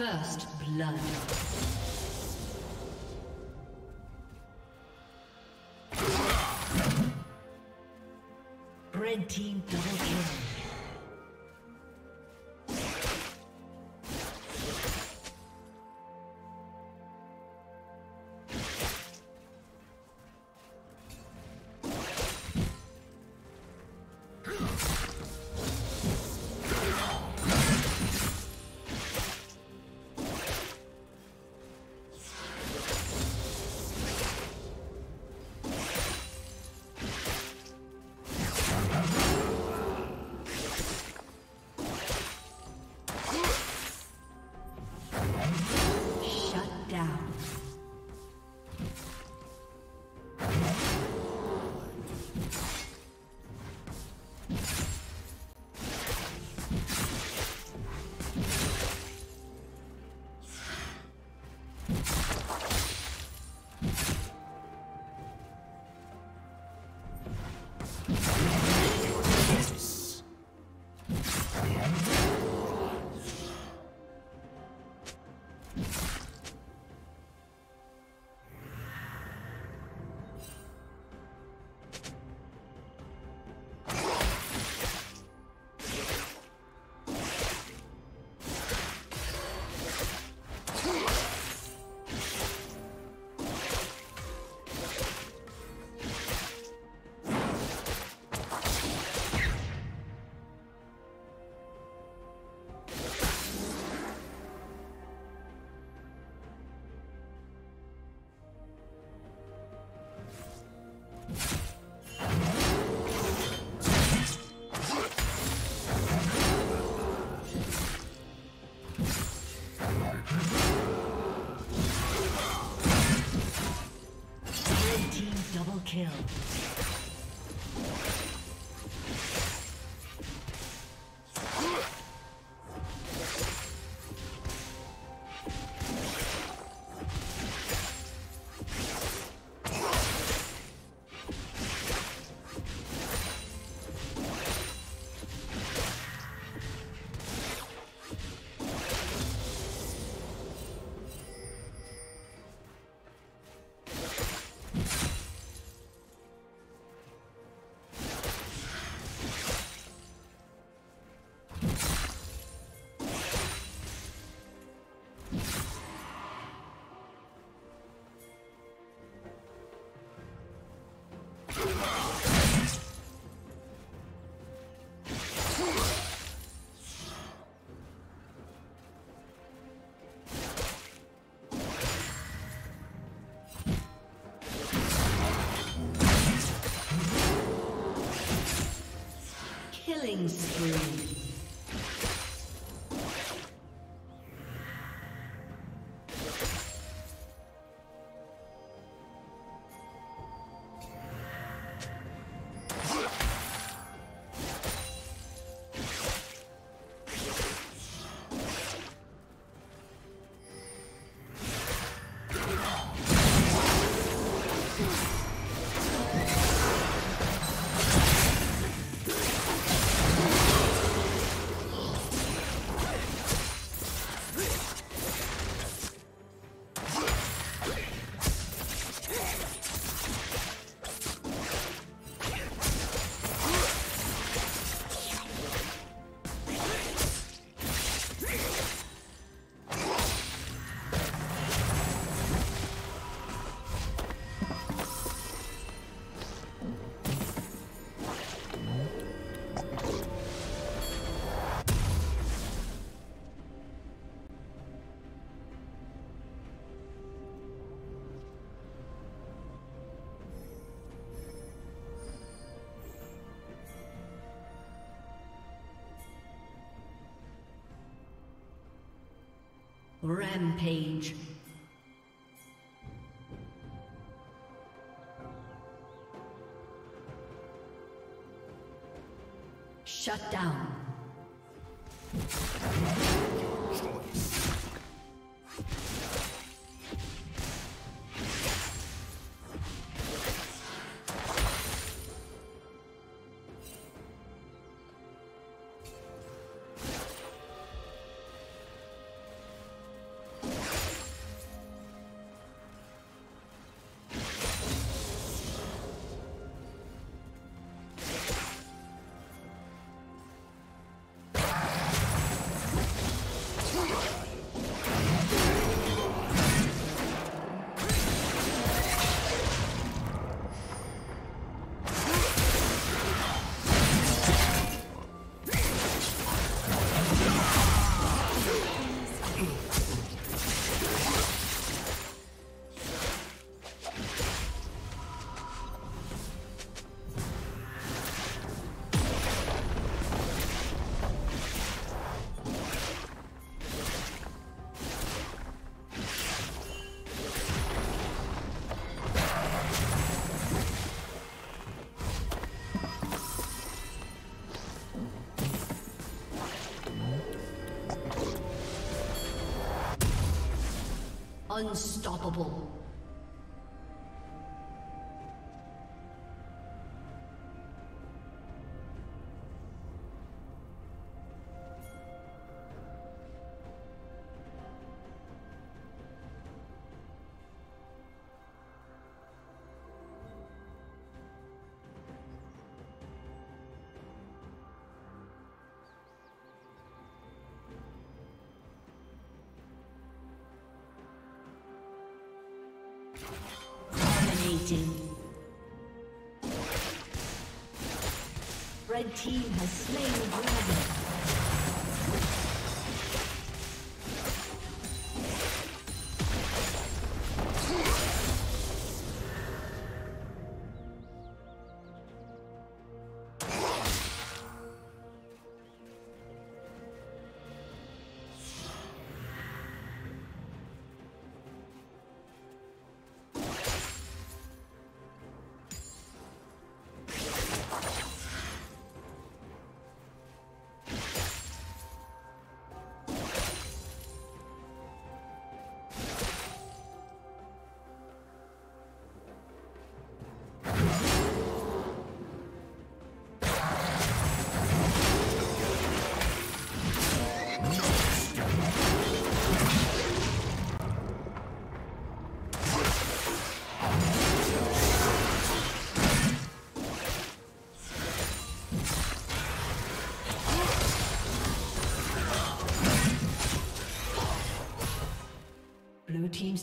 First blood. Red team double kill. Kill. Killing spree. Rampage. Shut down. Unstoppable. Red team has slain the dragon. Team's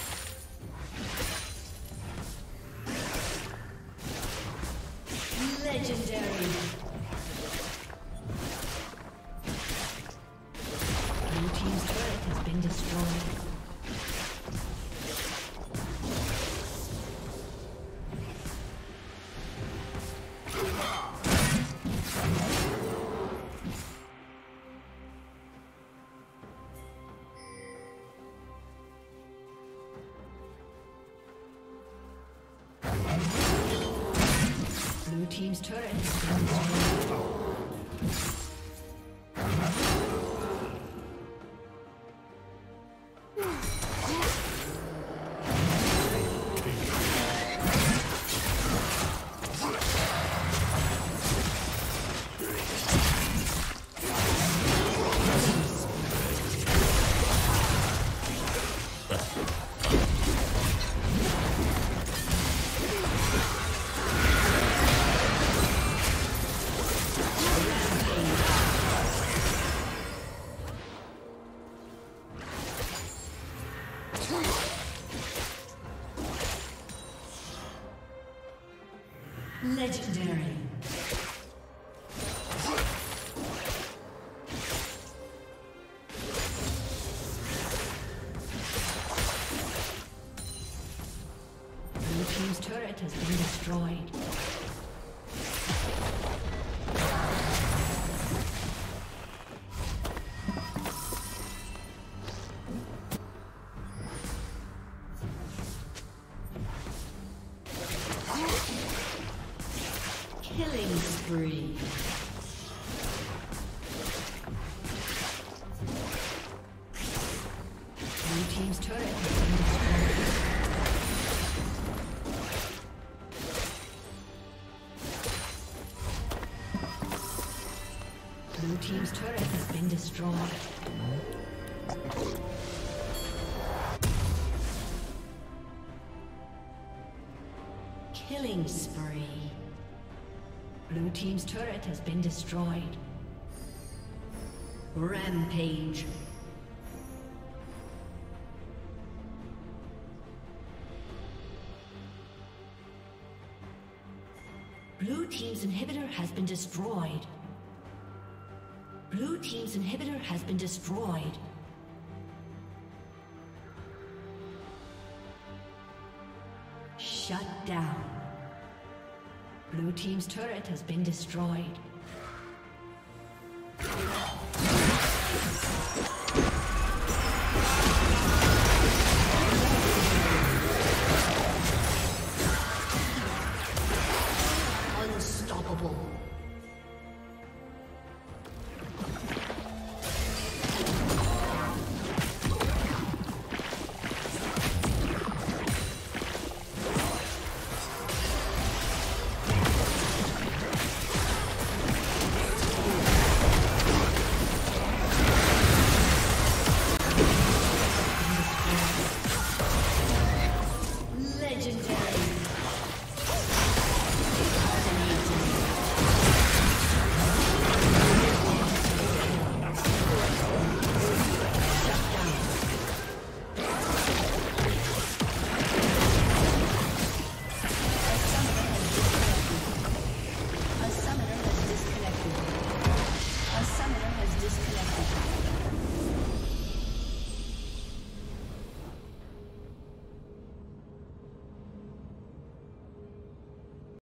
Team's turret has been destroyed. Legendary. Blue team's turret has been destroyed. Team's turret has been destroyed. Killing spree. Blue team's turret has been destroyed. Rampage. Blue team's inhibitor has been destroyed. Blue team's inhibitor has been destroyed. Shut down. Blue team's turret has been destroyed.